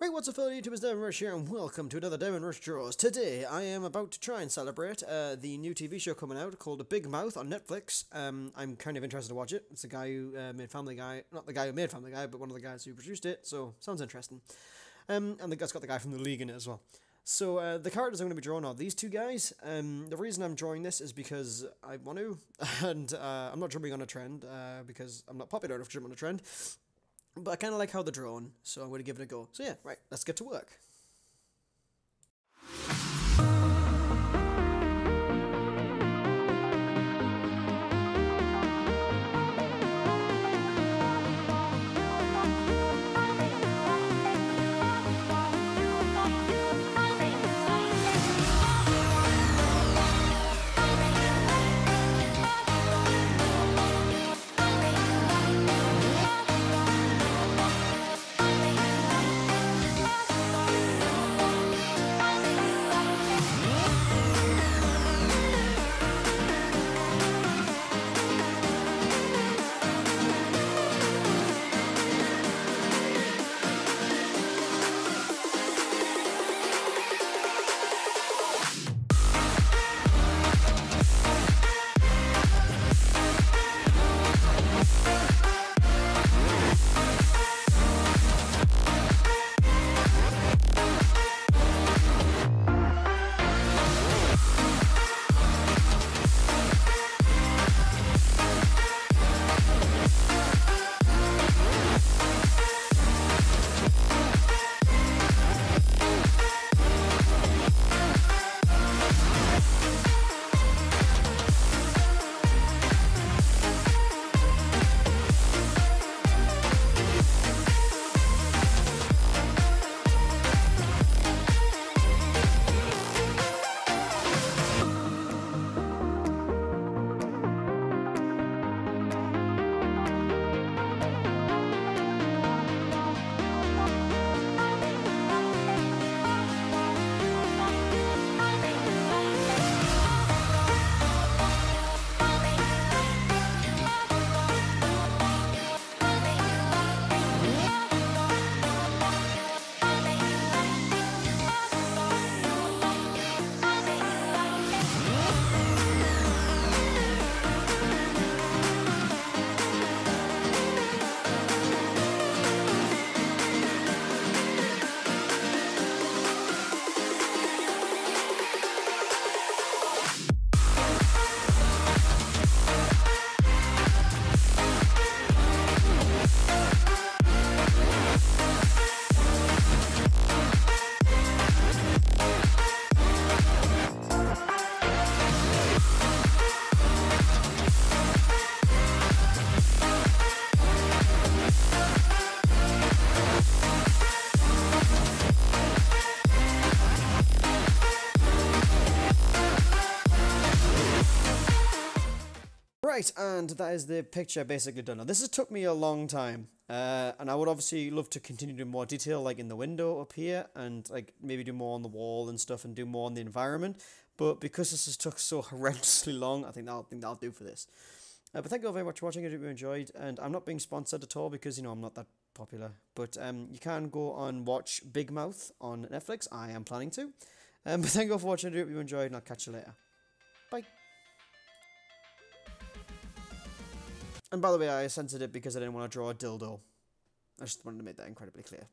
Right, what's up, fellow YouTubers? DiamondRush here, and welcome to another DiamondRush Draws. Today, I am about to try and celebrate the new TV show coming out called Big Mouth on Netflix. I'm kind of interested to watch it. It's the guy who made Family Guy. Not the guy who made Family Guy, but one of the guys who produced it, so sounds interesting. And that's got the guy from The League in it as well. So the characters I'm going to be drawing are these two guys. The reason I'm drawing this is because I want to, and I'm not jumping on a trend because I'm not popular enough to jump on a trend. But I kind of like how they're drawn, so I'm going to give it a go. So yeah, right, let's get to work. Right, and that is the picture basically done. Now, this has took me a long time, and I would obviously love to continue doing more detail, like in the window up here, and like maybe do more on the wall and stuff, and do more on the environment. But because this has took so horrendously long, I think that'll do for this. But thank you all very much for watching. I hope you enjoyed, and I'm not being sponsored at all because you know I'm not that popular. But you can go and watch Big Mouth on Netflix. I am planning to. But thank you all for watching. I hope you enjoyed, and I'll catch you later. Bye. And by the way, I censored it because I didn't want to draw a dildo. I just wanted to make that incredibly clear.